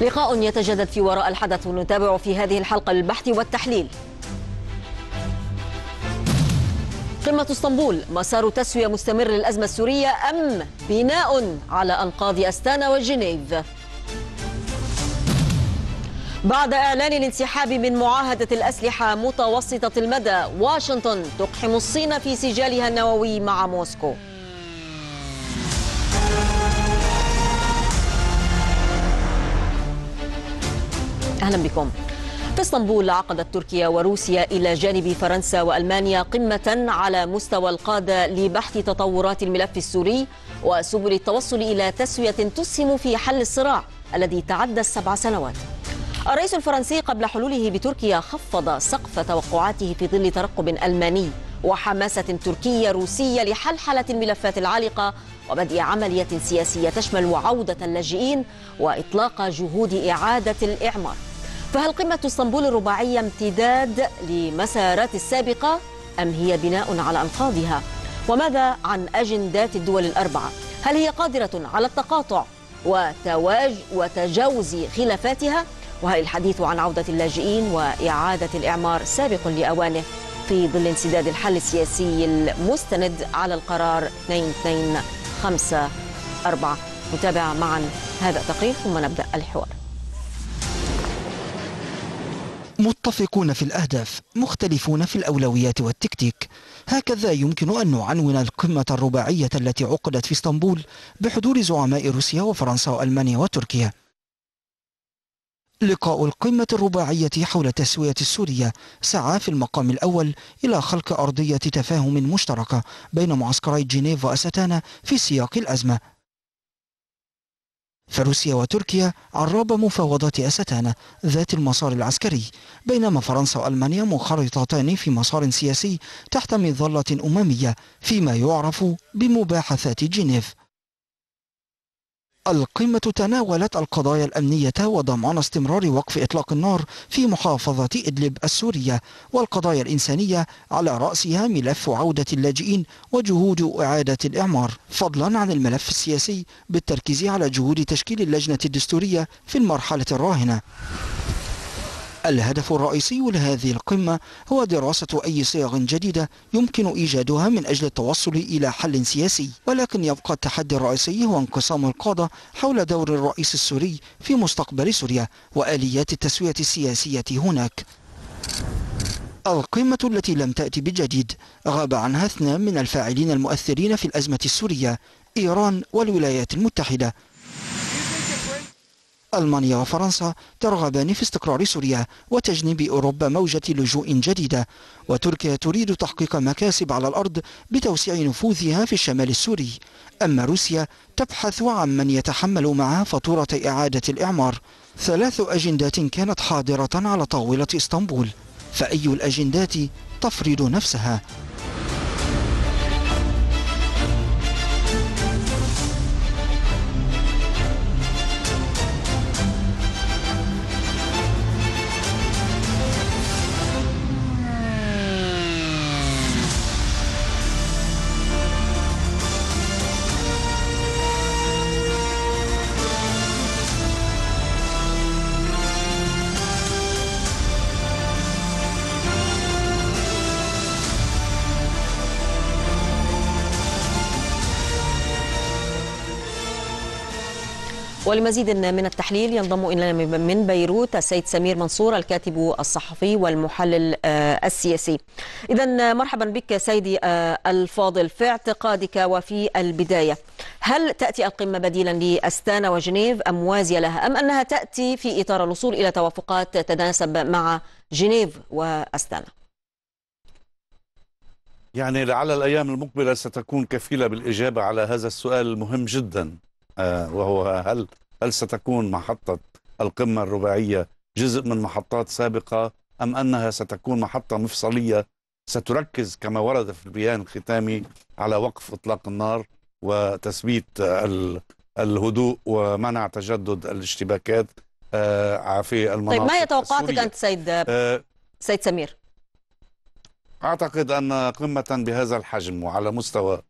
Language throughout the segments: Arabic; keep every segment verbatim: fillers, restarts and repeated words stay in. لقاء يتجدد في وراء الحدث، ونتابع في هذه الحلقة البحث والتحليل. قمة اسطنبول، مسار تسوية مستمر للأزمة السورية أم بناء على أنقاض أستانا وجنيف؟ بعد إعلان الانسحاب من معاهدة الأسلحة متوسطة المدى، واشنطن تقحم الصين في سجالها النووي مع موسكو. أهلا بكم. في اسطنبول عقدت تركيا وروسيا إلى جانب فرنسا وألمانيا قمة على مستوى القادة لبحث تطورات الملف السوري وسبل التوصل إلى تسوية تسهم في حل الصراع الذي تعدى السبع سنوات. الرئيس الفرنسي قبل حلوله بتركيا خفض سقف توقعاته في ظل ترقب ألماني وحماسة تركية روسية لحلحلة الملفات العالقة وبدء عملية سياسية تشمل عودة اللاجئين وإطلاق جهود إعادة الإعمار. فهل قمة اسطنبول الرباعية امتداد لمسارات السابقة أم هي بناء على أنقاضها؟ وماذا عن أجندات الدول الأربعة؟ هل هي قادرة على التقاطع وتجاوز خلافاتها؟ وهل الحديث عن عودة اللاجئين وإعادة الإعمار سابق لأوانه في ظل انسداد الحل السياسي المستند على القرار اثنين اثنين خمسة أربعة؟ نتابع معا هذا التقرير ثم نبدأ الحوار. متفقون في الأهداف، مختلفون في الأولويات والتكتيك، هكذا يمكن أن نعنون القمة الرباعية التي عقدت في اسطنبول بحضور زعماء روسيا وفرنسا وألمانيا وتركيا. لقاء القمة الرباعية حول التسوية السورية سعى في المقام الأول إلى خلق أرضية تفاهم مشتركة بين معسكري جنيف وأستانا في سياق الأزمة. فروسيا وتركيا عراب مفاوضات أستانا ذات المسار العسكري، بينما فرنسا وألمانيا منخرطتان في مسار سياسي تحت مظلة أممية فيما يعرف بمباحثات جنيف. القمة تناولت القضايا الأمنية وضمان استمرار وقف إطلاق النار في محافظة إدلب السورية، والقضايا الإنسانية على رأسها ملف عودة اللاجئين وجهود إعادة الإعمار، فضلا عن الملف السياسي بالتركيز على جهود تشكيل اللجنة الدستورية في المرحلة الراهنة. الهدف الرئيسي لهذه القمة هو دراسة أي صيغ جديدة يمكن إيجادها من أجل التوصل إلى حل سياسي، ولكن يبقى التحدي الرئيسي هو انقسام القادة حول دور الرئيس السوري في مستقبل سوريا وآليات التسوية السياسية هناك. القمة التي لم تأتي بجديد غاب عنها اثنان من الفاعلين المؤثرين في الأزمة السورية، إيران والولايات المتحدة. ألمانيا وفرنسا ترغبان في استقرار سوريا وتجنيب أوروبا موجة لجوء جديدة، وتركيا تريد تحقيق مكاسب على الأرض بتوسيع نفوذها في الشمال السوري، أما روسيا تبحث عن من يتحمل معها فاتورة إعادة الإعمار. ثلاث أجندات كانت حاضرة على طاولة اسطنبول، فأي الأجندات تفرض نفسها؟ ولمزيد من التحليل ينضم إلينا من بيروت السيد سمير منصور، الكاتب الصحفي والمحلل السياسي. إذن مرحبا بك سيدي الفاضل. في اعتقادك وفي البداية، هل تأتي القمة بديلا لأستانا وجنيف أم موازية لها، أم أنها تأتي في إطار الوصول إلى توافقات تتناسب مع جنيف وأستانا؟ يعني لعل الأيام المقبلة ستكون كفيلة بالإجابة على هذا السؤال المهم جدا، وهو هل هل ستكون محطة القمة الرباعية جزء من محطات سابقة أم أنها ستكون محطة مفصلية ستركز كما ورد في البيان الختامي على وقف إطلاق النار وتثبيت الهدوء ومنع تجدد الاشتباكات في المناطق؟ طيب، ما هي توقعاتك أنت سيد سيد سمير؟ أعتقد أن قمة بهذا الحجم وعلى مستوى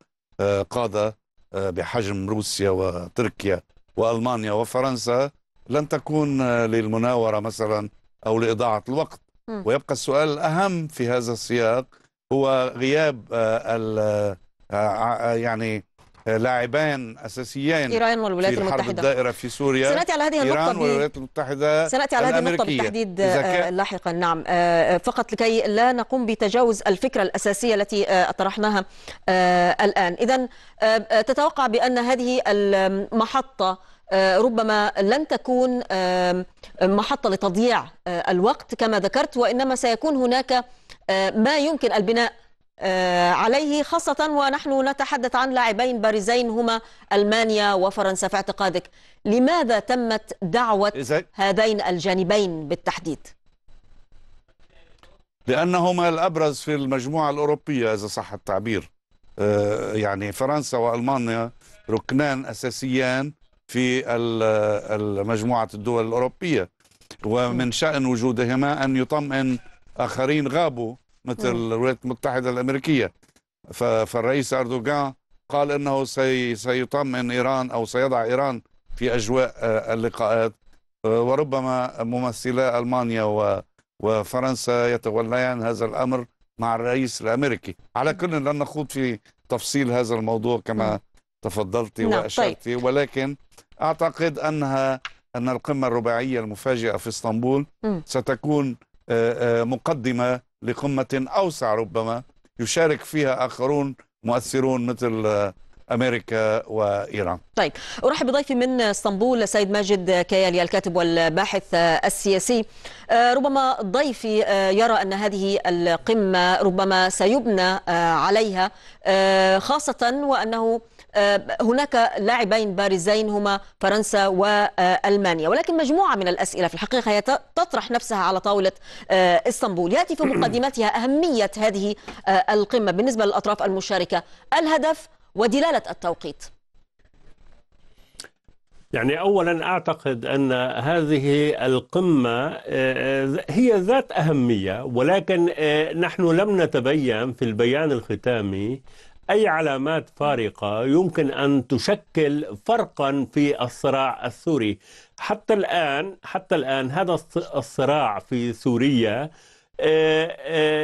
قادة بحجم روسيا وتركيا وألمانيا وفرنسا لن تكون للمناورة مثلا أو لإضاعة الوقت. ويبقى السؤال الأهم في هذا السياق هو غياب ال يعني لاعبين أساسيين، إيران والولايات المتحدة، في الحرب الدائرة في سوريا. سنأتي على هذه النقطة، إيران والولايات المتحدة سنأتي على هذه النقطة بالتحديد لاحقا. نعم، فقط لكي لا نقوم بتجاوز الفكرة الأساسية التي طرحناها الآن. إذن تتوقع بأن هذه المحطة ربما لن تكون محطة لتضييع الوقت كما ذكرت، وإنما سيكون هناك ما يمكن البناء عليه، خاصة ونحن نتحدث عن لاعبين بارزين هما ألمانيا وفرنسا. في اعتقادك لماذا تمت دعوة هذين الجانبين بالتحديد؟ لأنهما الأبرز في المجموعة الأوروبية إذا صح التعبير. يعني فرنسا وألمانيا ركنان أساسيان في مجموعة الدول الأوروبية، ومن شأن وجودهما أن يطمئن آخرين غابوا مثل الولايات المتحدة الأمريكية. فالرئيس أردوغان قال أنه سي سيطمئن إيران أو سيضع إيران في أجواء اللقاءات، وربما ممثلا ألمانيا وفرنسا يتوليان هذا الأمر مع الرئيس الأمريكي. على كل لن نخوض في تفصيل هذا الموضوع كما تفضلت وأشرت، ولكن أعتقد أنها أن القمة الرباعية المفاجئة في اسطنبول ستكون مقدمة لقمة أوسع ربما يشارك فيها آخرون مؤثرون مثل أمريكا وإيران. طيب، أرحب بضيفي من اسطنبول السيد ماجد كيالي، الكاتب والباحث السياسي. ربما ضيفي يرى أن هذه القمة ربما سيبنى عليها، خاصة وأنه هناك لاعبين بارزين هما فرنسا وألمانيا، ولكن مجموعة من الأسئلة في الحقيقة هي تطرح نفسها على طاولة اسطنبول. يأتي في مقدمتها أهمية هذه القمة بالنسبة للأطراف المشاركة، الهدف ودلالة التوقيت. يعني أولا أعتقد أن هذه القمة هي ذات أهمية، ولكن نحن لم نتبين في البيان الختامي أي علامات فارقة يمكن أن تشكل فرقا في الصراع السوري. حتى الآن حتى الآن هذا الصراع في سوريا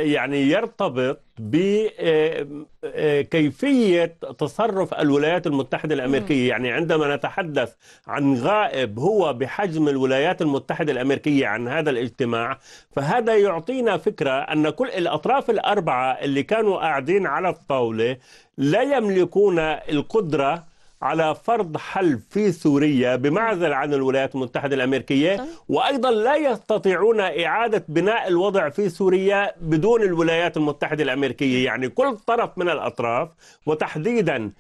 يعني يرتبط بكيفية تصرف الولايات المتحدة الأمريكية. يعني عندما نتحدث عن غائب هو بحجم الولايات المتحدة الأمريكية عن هذا الاجتماع، فهذا يعطينا فكرة أن كل الأطراف الأربعة اللي كانوا قاعدين على الطاولة لا يملكون القدرة على فرض حل في سوريا بمعزل عن الولايات المتحدة الأمريكية، وأيضا لا يستطيعون إعادة بناء الوضع في سوريا بدون الولايات المتحدة الأمريكية. يعني كل طرف من الأطراف وتحديدا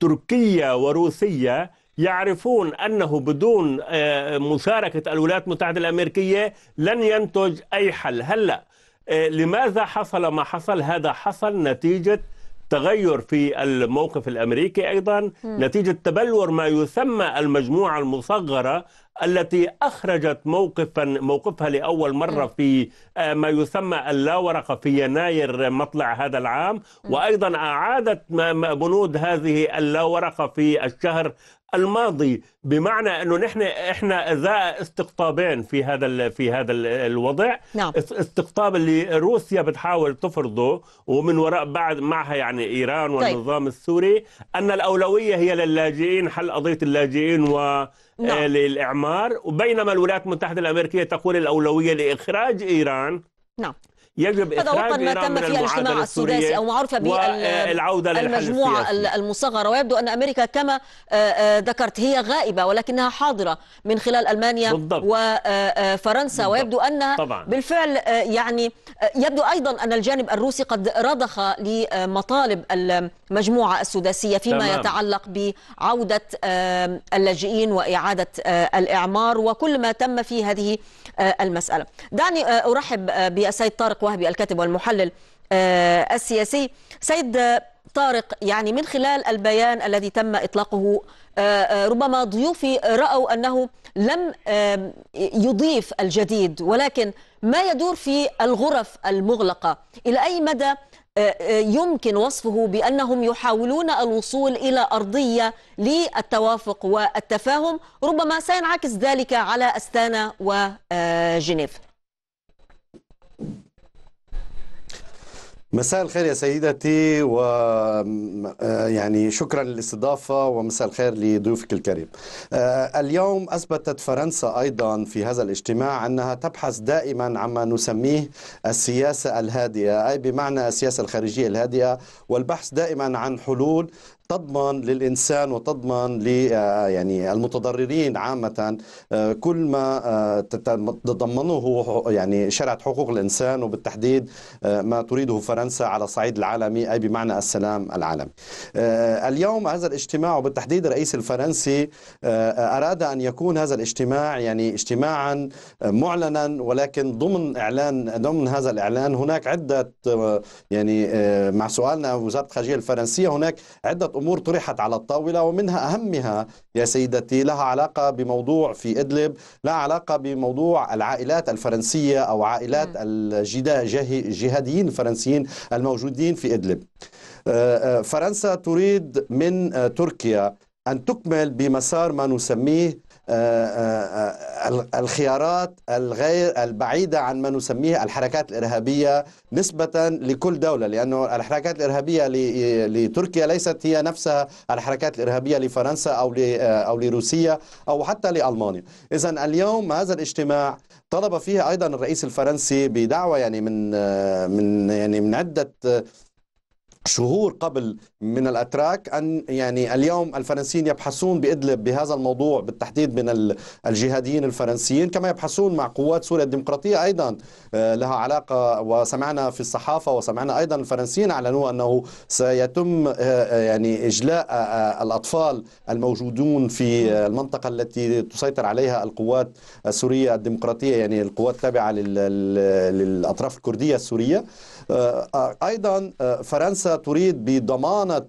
تركيا وروسيا يعرفون أنه بدون مشاركة الولايات المتحدة الأمريكية لن ينتج أي حل. هلأ لماذا حصل ما حصل؟ هذا حصل نتيجة تغير في الموقف الأمريكي، أيضا م. نتيجة تبلور ما يسمى المجموعة المصغرة التي أخرجت موقفا موقفها لأول مرة في ما يسمى اللاورقة في يناير مطلع هذا العام، وأيضا أعادت بنود هذه اللاورقة في الشهر الماضي. بمعنى أنه نحن إحنا ذا استقطابين في هذا في هذا الوضع. نعم. استقطاب اللي روسيا بتحاول تفرضه، ومن وراء بعد معها يعني إيران والنظام. طيب. السوري أن الأولوية هي للاجئين، حل قضية اللاجئين و نعم. للإعمار، وبينما الولايات المتحدة الأمريكية تقول الأولوية لإخراج إيران. نعم. يجب إخراج ما تم فيها الاجتماع السداسي أو معروفة بالمجموعة المصغرة، ويبدو أن أمريكا كما ذكرت هي غائبة ولكنها حاضرة من خلال ألمانيا بالضبط. وفرنسا بالضبط. ويبدو أنها طبعا. بالفعل يعني يبدو أيضا أن الجانب الروسي قد رضخ لمطالب المجموعة السداسية فيما تمام. يتعلق بعودة اللاجئين وإعادة الإعمار وكل ما تم في هذه المسألة. دعني أرحب بالسيد طارق وهبي، الكاتب والمحلل السياسي. سيد طارق، يعني من خلال البيان الذي تم إطلاقه ربما ضيوفي رأوا أنه لم يضيف الجديد، ولكن ما يدور في الغرف المغلقة إلى أي مدى يمكن وصفه بأنهم يحاولون الوصول إلى أرضية للتوافق والتفاهم، ربما سينعكس ذلك على أستانا وجنيف. مساء الخير يا سيدتي، و يعني شكرا للاستضافه ومساء الخير لضيوفك الكريم. اليوم اثبتت فرنسا ايضا في هذا الاجتماع انها تبحث دائما عما نسميه السياسه الهادئه، اي بمعنى السياسه الخارجيه الهادئه، والبحث دائما عن حلول تضمن للإنسان وتضمن ل يعني المتضررين عامة كل ما تتضمنه يعني شرعة حقوق الإنسان، وبالتحديد ما تريده فرنسا على الصعيد العالمي، أي بمعنى السلام العالمي. اليوم هذا الاجتماع وبالتحديد الرئيس الفرنسي أراد أن يكون هذا الاجتماع يعني اجتماعا معلنا، ولكن ضمن إعلان ضمن هذا الإعلان هناك عدة يعني مع سؤالنا وزارة الخارجية الفرنسية هناك عدة أمور طرحت على الطاولة، ومنها أهمها يا سيدتي لها علاقة بموضوع في إدلب، لها علاقة بموضوع العائلات الفرنسية أو عائلات الجهاديين الفرنسيين الموجودين في إدلب. فرنسا تريد من تركيا أن تكمل بمسار ما نسميه الخيارات الغير البعيدة عن ما نسميه الحركات الإرهابية نسبة لكل دولة، لأنه الحركات الإرهابية لتركيا ليست هي نفسها الحركات الإرهابية لفرنسا أو أو لروسيا أو حتى لألمانيا. إذن اليوم هذا الاجتماع طلب فيه أيضا الرئيس الفرنسي بدعوة يعني من من يعني من عدة شهور قبل من الأتراك أن يعني اليوم الفرنسيين يبحثون بإدلب بهذا الموضوع بالتحديد من الجهاديين الفرنسيين، كما يبحثون مع قوات سوريا الديمقراطية أيضا لها علاقة، وسمعنا في الصحافة وسمعنا أيضا الفرنسيين أعلنوا أنه سيتم يعني إجلاء الأطفال الموجودون في المنطقة التي تسيطر عليها القوات السورية الديمقراطية، يعني القوات التابعة للأطراف الكردية السورية. أيضا فرنسا تريد بضمانة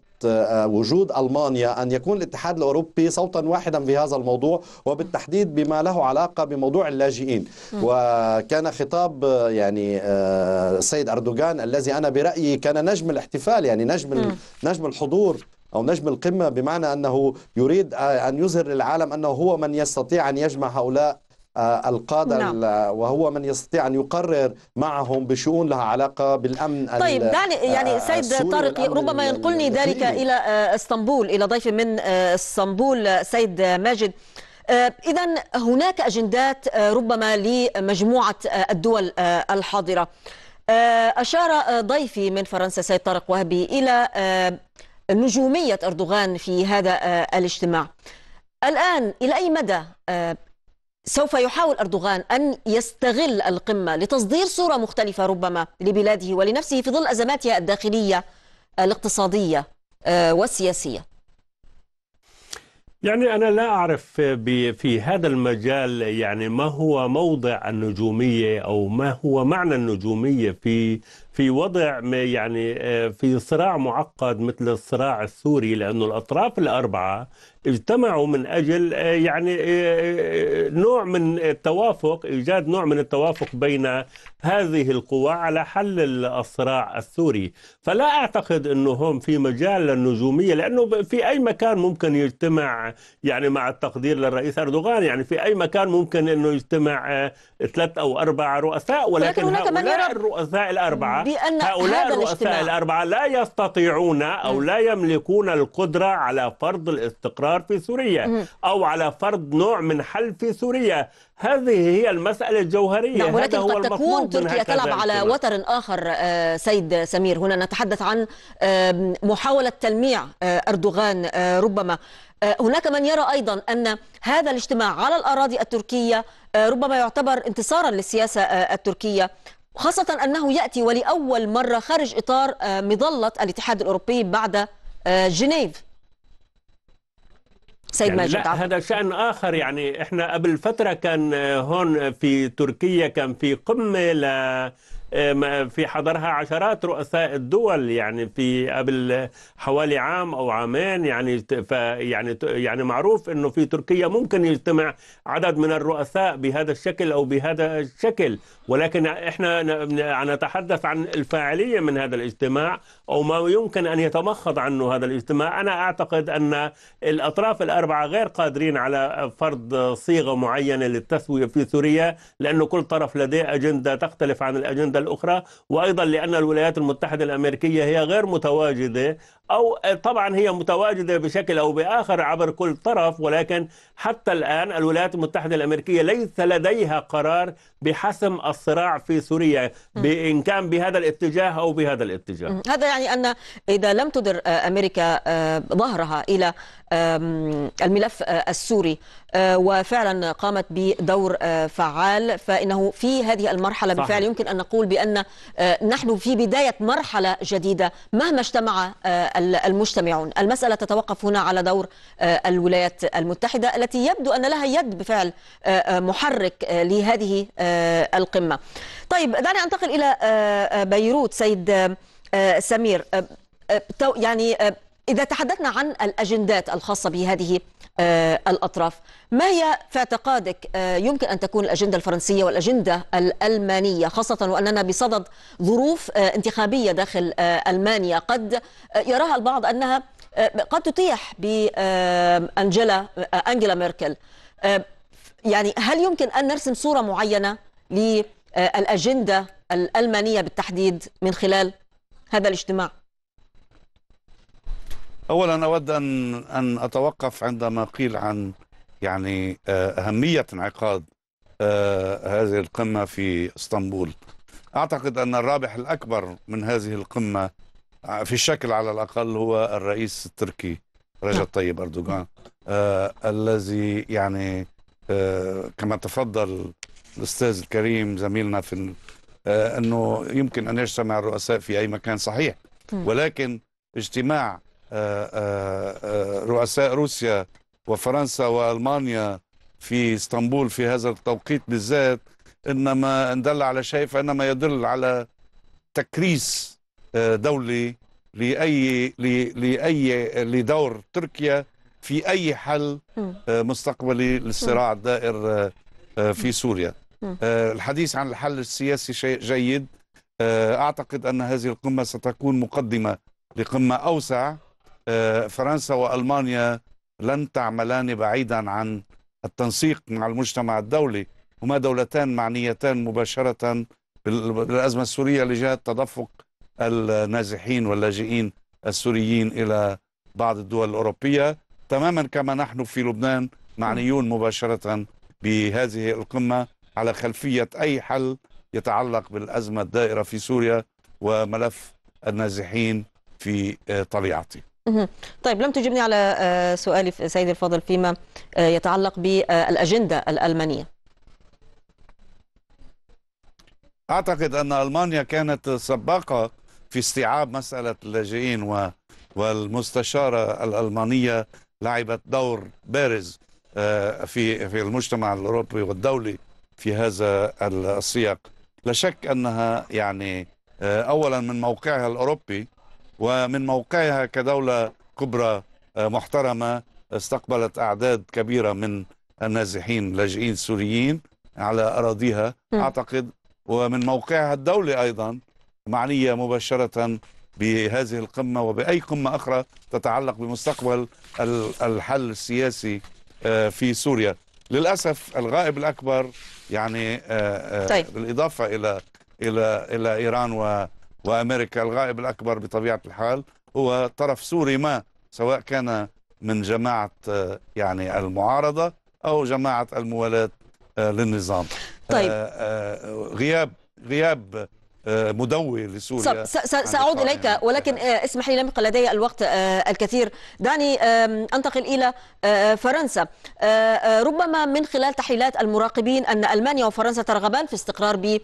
وجود ألمانيا أن يكون الاتحاد الأوروبي صوتا واحدا في هذا الموضوع، وبالتحديد بما له علاقة بموضوع اللاجئين. وكان خطاب يعني السيد أردوغان الذي أنا برأيي كان نجم الاحتفال، يعني نجم نجم الحضور أو نجم القمة، بمعنى أنه يريد أن يظهر للعالم أنه هو من يستطيع أن يجمع هؤلاء القادة، نعم. وهو من يستطيع أن يقرر معهم بشؤون لها علاقة بالأمن. طيب دعني يعني سيد طارق ربما ينقلني ذلك إلى اسطنبول، إلى ضيف من اسطنبول سيد ماجد. إذن هناك أجندات ربما لمجموعة الدول الحاضرة. أشار ضيفي من فرنسا سيد طارق وهبي إلى نجومية أردوغان في هذا الاجتماع. الآن إلى أي مدى سوف يحاول أردوغان أن يستغل القمة لتصدير صورة مختلفة ربما لبلاده ولنفسه في ظل أزماتها الداخلية الاقتصادية والسياسية؟ يعني أنا لا أعرف في هذا المجال يعني ما هو موضع النجومية أو ما هو معنى النجومية في في وضع يعني في صراع معقد مثل الصراع السوري، لأن الأطراف الأربعة اجتمعوا من أجل يعني نوع من التوافق، إيجاد نوع من التوافق بين هذه القوى على حل الصراع السوري. فلا أعتقد أنه هم في مجال النجومية، لأنه في أي مكان ممكن يجتمع، يعني مع التقدير للرئيس أردوغان يعني في أي مكان ممكن أنه يجتمع ثلاث أو أربع رؤساء، ولكن هؤلاء الرؤساء الأربعة بأن هؤلاء الرؤساء الأربعة لا يستطيعون أو لا يملكون القدرة على فرض الاستقرار في سوريا أو على فرض نوع من حل في سوريا. هذه هي المسألة الجوهرية. نعم، ولكن هذا هو قد تكون تركيا تلعب على وتر آخر سيد سمير. هنا نتحدث عن محاولة تلميع أردوغان ربما. هناك من يرى أيضا أن هذا الاجتماع على الأراضي التركية ربما يعتبر انتصارا للسياسة التركية، خاصة أنه يأتي ولأول مرة خارج إطار مظلة الاتحاد الأوروبي بعد جنيف. سيد يعني ماجد، لا هذا شأن آخر. يعني إحنا قبل فترة كان هون في تركيا كان في قمة ل في حضرها عشرات رؤساء الدول يعني في قبل حوالي عام او عامين، يعني يعني يعني معروف انه في تركيا ممكن يجتمع عدد من الرؤساء بهذا الشكل او بهذا الشكل، ولكن احنا نتحدث عن الفاعليه من هذا الاجتماع او ما يمكن ان يتمخض عنه هذا الاجتماع. انا اعتقد ان الاطراف الاربعه غير قادرين على فرض صيغه معينه للتسويه في سوريا، لانه كل طرف لديه اجنده تختلف عن الاجنده الأخرى، وأيضا لأن الولايات المتحدة الأمريكية هي غير متواجدة، أو طبعا هي متواجدة بشكل أو بآخر عبر كل طرف، ولكن حتى الآن الولايات المتحدة الأمريكية ليس لديها قرار بحسم الصراع في سوريا إن كان بهذا الاتجاه أو بهذا الاتجاه. هذا يعني أن إذا لم تدر أمريكا ظهرها إلى الملف السوري وفعلا قامت بدور فعال، فإنه في هذه المرحلة بالفعل يمكن أن نقول بأن نحن في بداية مرحلة جديدة مهما اجتمع المجتمعون. المسألة تتوقف هنا على دور الولايات المتحدة التي يبدو أن لها يد بفعل محرك لهذه القمة. طيب دعني أنتقل إلى بيروت سيد سمير. يعني إذا تحدثنا عن الأجندات الخاصة بهذه الأطراف، ما هي في اعتقادك يمكن أن تكون الأجندة الفرنسية والأجندة الألمانية، خاصة وأننا بصدد ظروف انتخابية داخل ألمانيا قد يراها البعض أنها قد تطيح بأنجيلا أنجيلا ميركل؟ يعني هل يمكن أن نرسم صورة معينة للأجندة الألمانية بالتحديد من خلال هذا الاجتماع؟ أولا أود أن أن أتوقف عندما قيل عن يعني أهمية انعقاد هذه القمة في اسطنبول. أعتقد أن الرابح الأكبر من هذه القمة في الشكل على الأقل هو الرئيس التركي رجب طيب أردوغان، الذي يعني كما تفضل الأستاذ الكريم زميلنا في أنه يمكن أن يجتمع الرؤساء في أي مكان صحيح، ولكن اجتماع رؤساء روسيا وفرنسا وألمانيا في اسطنبول في هذا التوقيت بالذات إنما إن دل على شيء فإنما يدل على تكريس دولي لأي لأي لدور تركيا في أي حل مستقبلي للصراع الدائر في سوريا. الحديث عن الحل السياسي شيء جيد. أعتقد أن هذه القمة ستكون مقدمة لقمة أوسع. فرنسا وألمانيا لن تعملان بعيدا عن التنسيق مع المجتمع الدولي، هما دولتان معنيتان مباشرة بالأزمة السورية لجهة تدفق النازحين واللاجئين السوريين إلى بعض الدول الأوروبية، تماما كما نحن في لبنان معنيون مباشرة بهذه القمة على خلفية أي حل يتعلق بالأزمة الدائرة في سوريا وملف النازحين في طليعتي. طيب لم تجبني على سؤالي سيدي الفاضل فيما يتعلق بالأجندة الألمانية. أعتقد أن ألمانيا كانت سباقة في استيعاب مسألة اللاجئين، والمستشارة الألمانية لعبت دور بارز في في المجتمع الأوروبي والدولي في هذا السياق. لا شك أنها يعني أولا من موقعها الأوروبي ومن موقعها كدولة كبرى محترمة استقبلت أعداد كبيرة من النازحين اللاجئين السوريين على أراضيها أعتقد، ومن موقعها الدولي أيضا معنية مباشرة بهذه القمة وبأي قمة أخرى تتعلق بمستقبل الحل السياسي في سوريا. للأسف الغائب الأكبر يعني طيب. بالإضافة إلى إلى إلى إيران و وأمريكا، الغائب الأكبر بطبيعة الحال هو طرف سوري ما، سواء كان من جماعة يعني المعارضة أو جماعة الموالاة للنظام. طيب. غياب غياب مدوي لسوريا. سأعود إليك ولكن اسمح لي لم يبقى لدي الوقت الكثير. دعني أنتقل إلى فرنسا. ربما من خلال تحليلات المراقبين أن ألمانيا وفرنسا ترغبان في استقرار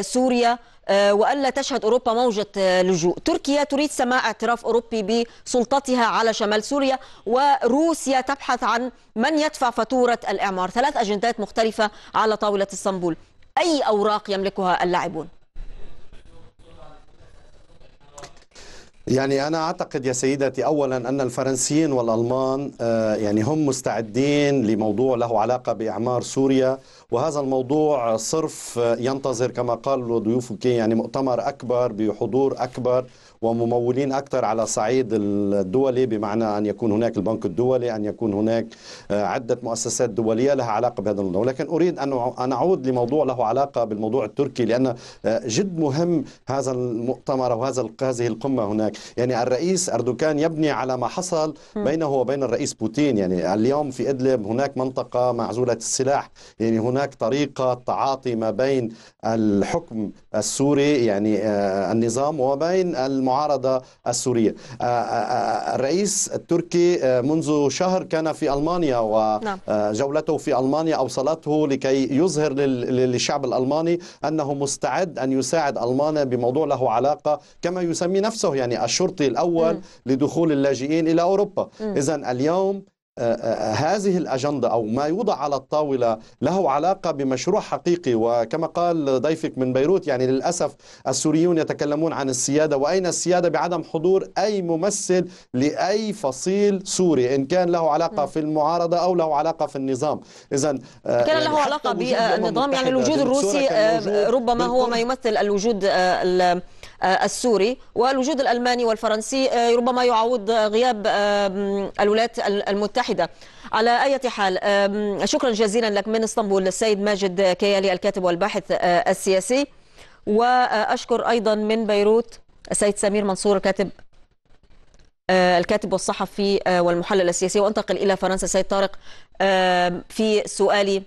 بسوريا وألا تشهد أوروبا موجة لجوء. تركيا تريد سماع اعتراف أوروبي بسلطتها على شمال سوريا، وروسيا تبحث عن من يدفع فاتورة الإعمار. ثلاث أجندات مختلفة على طاولة اسطنبول، أي أوراق يملكها اللاعبون؟ يعني أنا أعتقد يا سيدتي أولا أن الفرنسيين والألمان يعني هم مستعدين لموضوع له علاقة بإعمار سوريا، وهذا الموضوع صرف ينتظر كما قال ضيوفك يعني مؤتمر أكبر بحضور أكبر وممولين أكثر على الصعيد الدولي، بمعنى أن يكون هناك البنك الدولي، أن يكون هناك عدة مؤسسات دولية لها علاقة بهذا الموضوع. ولكن أريد أن أعود لموضوع له علاقة بالموضوع التركي، لأن جد مهم هذا المؤتمر وهذا هذه القمة هناك. يعني الرئيس أردوغان يبني على ما حصل بينه وبين الرئيس بوتين. يعني اليوم في إدلب هناك منطقة معزولة السلاح، يعني هناك طريقة تعاطي ما بين الحكم السوري يعني النظام وبين المعارضة السورية. الرئيس التركي منذ شهر كان في ألمانيا، وجولته في ألمانيا أوصلته لكي يظهر للشعب الألماني أنه مستعد أن يساعد ألمانيا بموضوع له علاقة كما يسمي نفسه يعني الشرطي الأول م. لدخول اللاجئين إلى أوروبا. إذن اليوم هذه الأجندة أو ما يوضع على الطاولة له علاقة بمشروع حقيقي. وكما قال ضيفك من بيروت، يعني للأسف السوريون يتكلمون عن السيادة، وأين السيادة بعدم حضور أي ممثل لأي فصيل سوري إن كان له علاقة في المعارضة أو له علاقة في النظام. إذن كان يعني له علاقة بالنظام، يعني الوجود الروسي ربما هو ما يمثل الوجود السوري، والوجود الألماني والفرنسي ربما يعوض غياب الولايات المتحدة. على أي حال، شكرا جزيلا لك من اسطنبول السيد ماجد كيالي الكاتب والباحث السياسي، وأشكر أيضا من بيروت السيد سمير منصور الكاتب الكاتب والصحفي والمحلل السياسي. وأنتقل إلى فرنسا السيد طارق. في سؤالي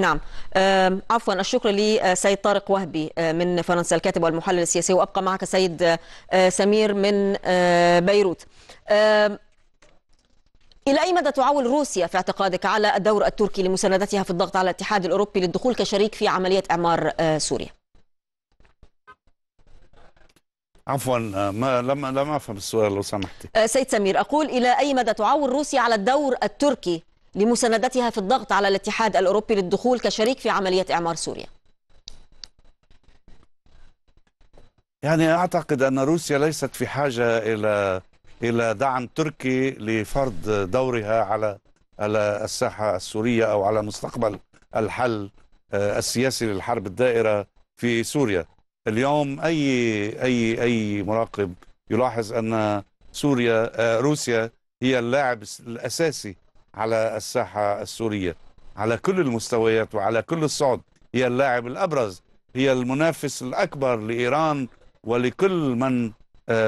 نعم أه عفوا الشكر لسيد طارق وهبي من فرنسا الكاتب والمحلل السياسي، وأبقى معك سيد سمير من بيروت. أه إلى أي مدى تعول روسيا في اعتقادك على الدور التركي لمساندتها في الضغط على الاتحاد الأوروبي للدخول كشريك في عملية إعمار سوريا؟ عفوا ما لم لم أفهم السؤال لو سمحتي. أه سيد سمير، أقول إلى أي مدى تعول روسيا على الدور التركي لمساندتها في الضغط على الاتحاد الأوروبي للدخول كشريك في عملية إعمار سوريا؟ يعني أعتقد أن روسيا ليست في حاجة إلى إلى دعم تركي لفرض دورها على على الساحة السورية أو على مستقبل الحل السياسي للحرب الدائرة في سوريا. اليوم أي أي أي مراقب يلاحظ أن سوريا روسيا هي اللاعب الأساسي على الساحة السورية على كل المستويات وعلى كل الصعد، هي اللاعب الأبرز، هي المنافس الأكبر لإيران ولكل من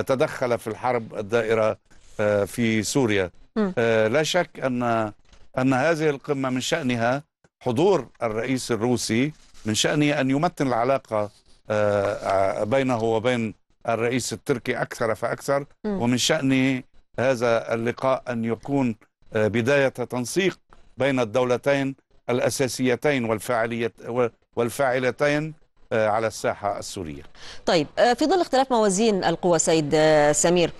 تدخل في الحرب الدائرة في سوريا. لا شك أن أن هذه القمة من شأنها حضور الرئيس الروسي، من شأنه أن يمتن العلاقة بينه وبين الرئيس التركي أكثر فأكثر، ومن شأن هذا اللقاء أن يكون بداية تنسيق بين الدولتين الأساسيتين والفاعلتين على الساحة السورية. طيب، في ظل اختلاف موازين القوى سيد سمير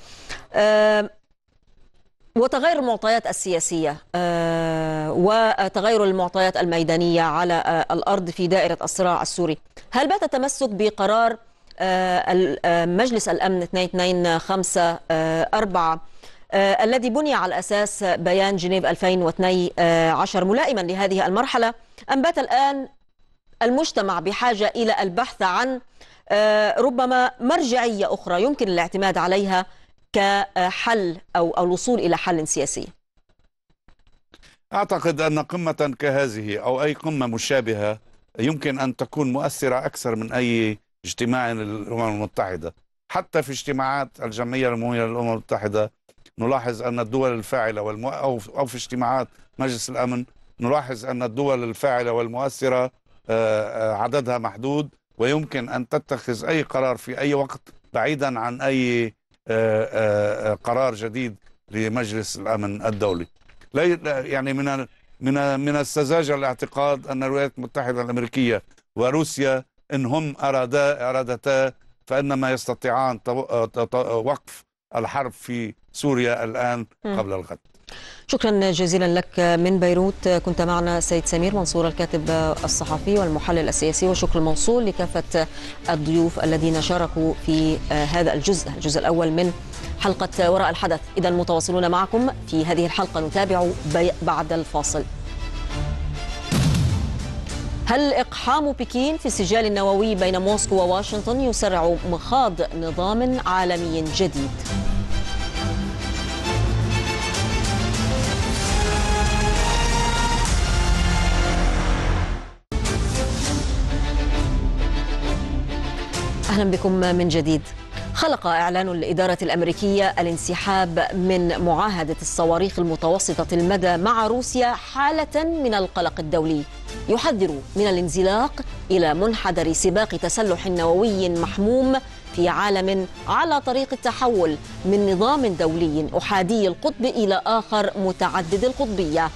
وتغير المعطيات السياسية وتغير المعطيات الميدانية على الأرض في دائرة الصراع السوري، هل بات التمسك بقرار مجلس الأمن اثنين اثنين خمسة أربعة الذي بني على أساس بيان جنيف ألفين واثني عشر ملائما لهذه المرحلة، أم بات الآن المجتمع بحاجة إلى البحث عن ربما مرجعية أخرى يمكن الاعتماد عليها كحل أو أو الوصول إلى حل سياسي؟ أعتقد أن قمة كهذه أو أي قمة مشابهة يمكن أن تكون مؤثرة أكثر من أي اجتماع للأمم المتحدة. حتى في اجتماعات الجمعية العمومية للأمم المتحدة نلاحظ أن الدول الفاعلة والمؤ... أو في اجتماعات مجلس الأمن نلاحظ أن الدول الفاعلة والمؤثرة عددها محدود، ويمكن أن تتخذ أي قرار في أي وقت بعيدا عن أي قرار جديد لمجلس الأمن الدولي. يعني من من من السذاجة الاعتقاد أن الولايات المتحدة الأمريكية وروسيا إن هم أرادا أرادتا فإنما يستطيعان وقف الحرب في سوريا الآن قبل الغد. شكرا جزيلا لك من بيروت، كنت معنا سيد سمير منصور الكاتب الصحفي والمحلل السياسي، وشكر موصول لكافة الضيوف الذين شاركوا في هذا الجزء الجزء الأول من حلقة وراء الحدث. إذا متواصلون معكم في هذه الحلقة، نتابع بعد الفاصل. هل إقحام بكين في السجال النووي بين موسكو وواشنطن يسرع مخاض نظام عالمي جديد؟ أهلا بكم من جديد. خلق إعلان الإدارة الأمريكية الانسحاب من معاهدة الصواريخ المتوسطة المدى مع روسيا حالة من القلق الدولي، يحذر من الانزلاق إلى منحدر سباق تسلح نووي محموم في عالم على طريق التحول من نظام دولي أحادي القطب إلى آخر متعدد القطبية.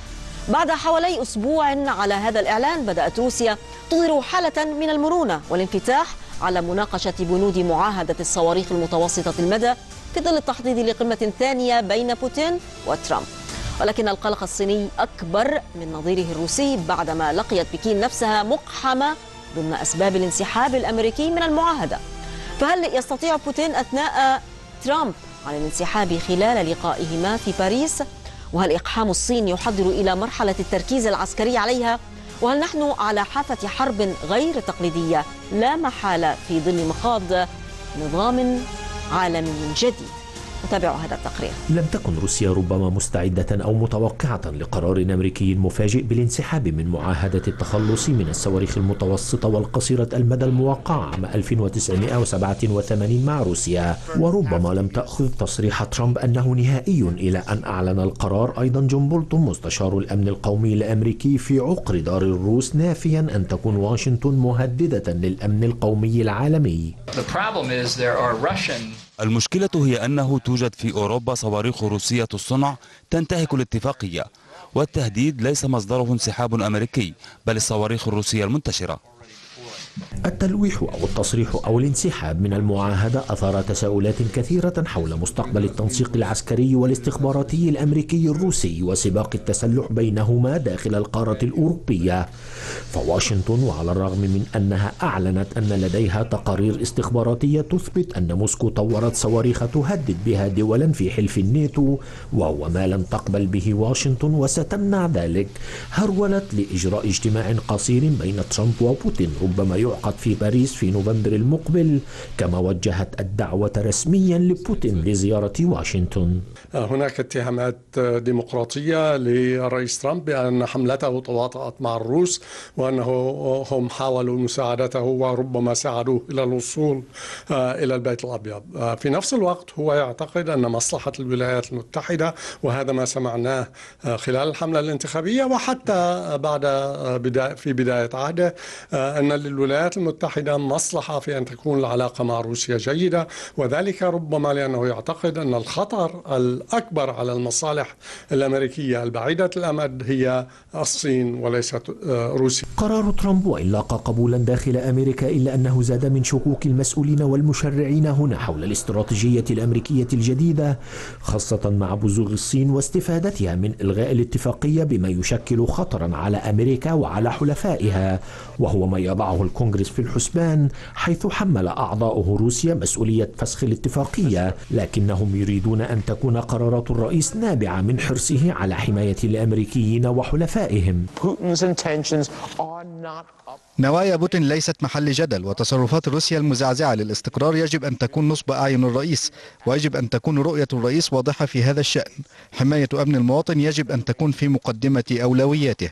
بعد حوالي أسبوع على هذا الإعلان، بدأت روسيا تظهر حالة من المرونة والانفتاح على مناقشة بنود معاهدة الصواريخ المتوسطة المدى في ظل التحضيض لقمة ثانية بين بوتين وترامب، ولكن القلق الصيني أكبر من نظيره الروسي بعدما لقيت بكين نفسها مقحمة ضمن أسباب الانسحاب الأمريكي من المعاهدة. فهل يستطيع بوتين أثناء ترامب عن الانسحاب خلال لقائهما في باريس؟ وهل إقحام الصين يحضر إلى مرحلة التركيز العسكري عليها؟ وهل نحن على حافة حرب غير تقليدية لا محالة في ظل مخاض نظام عالمي جديد؟ نتابع هذا التقرير. لم تكن روسيا ربما مستعدة أو متوقعة لقرار أمريكي مفاجئ بالانسحاب من معاهدة التخلص من الصواريخ المتوسطة والقصيرة المدى الموقعة عام ألف وتسعمئة وسبعة وثمانين مع روسيا، وربما لم تأخذ تصريح ترامب أنه نهائي إلى أن أعلن القرار. أيضا جون بولتون مستشار الأمن القومي الأمريكي في عقر دار الروس، نافيا أن تكون واشنطن مهددة للأمن القومي العالمي. المشكلة هي أنه توجد في أوروبا صواريخ روسية الصنع تنتهك الاتفاقية، والتهديد ليس مصدره انسحاب أمريكي بل الصواريخ الروسية المنتشرة. التلويح أو التصريح أو الانسحاب من المعاهدة أثار تساؤلات كثيرة حول مستقبل التنسيق العسكري والاستخباراتي الأمريكي الروسي وسباق التسلح بينهما داخل القارة الأوروبية. فواشنطن وعلى الرغم من أنها أعلنت أن لديها تقارير استخباراتية تثبت أن موسكو طورت صواريخ تهدد بها دولا في حلف الناتو، وهو ما لم تقبل به واشنطن وستمنع ذلك، هرولت لإجراء اجتماع قصير بين ترامب وبوتين ربما يعقد في باريس في نوفمبر المقبل، كما وجهت الدعوة رسميا لبوتين لزيارة واشنطن. هناك اتهامات ديمقراطية للرئيس ترامب بأن حملته تواطأت مع الروس، وأنه هم حاولوا مساعدته وربما ساعدوه إلى الوصول إلى البيت الأبيض. في نفس الوقت هو يعتقد أن مصلحة الولايات المتحدة، وهذا ما سمعناه خلال الحملة الانتخابية وحتى بعد بداية في بداية عهده، أن للولايات المتحدة مصلحة في أن تكون العلاقة مع روسيا جيدة، وذلك ربما لأنه يعتقد أن الخطر الأكبر على المصالح الأمريكية البعيدة الأمد هي الصين وليست روسيا. قرار ترامب وإن لاقى قبولا داخل أمريكا إلا أنه زاد من شكوك المسؤولين والمشرعين هنا حول الاستراتيجية الأمريكية الجديدة، خاصة مع بزوغ الصين واستفادتها من إلغاء الاتفاقية بما يشكل خطرا على أمريكا وعلى حلفائها، وهو ما يضعه الكونغرس في الحسبان، حيث حمل أعضاؤه روسيا مسؤولية فسخ الاتفاقية، لكنهم يريدون أن تكون قرارات الرئيس نابعة من حرصه على حماية الأمريكيين وحلفائهم. نوايا بوتين ليست محل جدل، وتصرفات روسيا المزعزعة للاستقرار يجب أن تكون نصب أعين الرئيس، ويجب أن تكون رؤية الرئيس واضحة في هذا الشأن. حماية أمن المواطن يجب أن تكون في مقدمة أولوياته.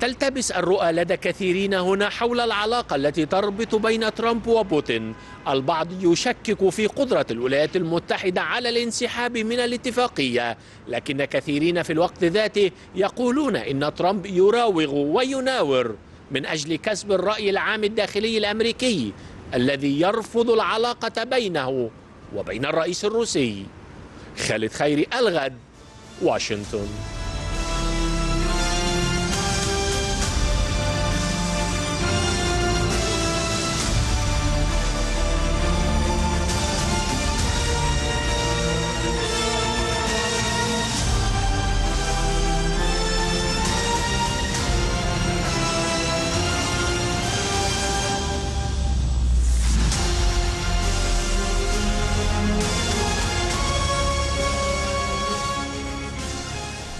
تلتبس الرؤى لدى كثيرين هنا حول العلاقة التي تربط بين ترامب وبوتين. البعض يشكك في قدرة الولايات المتحدة على الانسحاب من الاتفاقية، لكن كثيرين في الوقت ذاته يقولون إن ترامب يراوغ ويناور من أجل كسب الرأي العام الداخلي الأمريكي الذي يرفض العلاقة بينه وبين الرئيس الروسي. خالد خيري، الغد، واشنطن.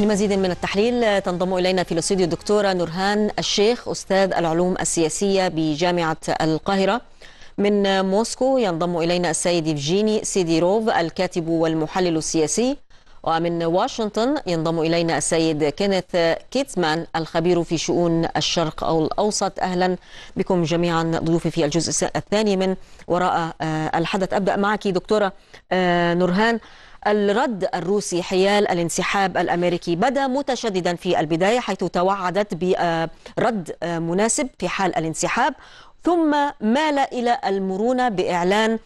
لمزيد من التحليل تنضم إلينا في الاستوديو الدكتورة نورهان الشيخ، أستاذ العلوم السياسية بجامعة القاهرة. من موسكو ينضم إلينا السيد يفجيني سيديروف، الكاتب والمحلل السياسي. ومن واشنطن ينضم إلينا السيد كينيث كيتسمان، الخبير في شؤون الشرق أو الأوسط. أهلا بكم جميعا ضيوفي في الجزء الثاني من وراء الحدث. أبدأ معك دكتورة نورهان. الرد الروسي حيال الانسحاب الأمريكي بدأ متشددا في البداية، حيث توعدت برد مناسب في حال الانسحاب، ثم مال إلى المرونة بإعلان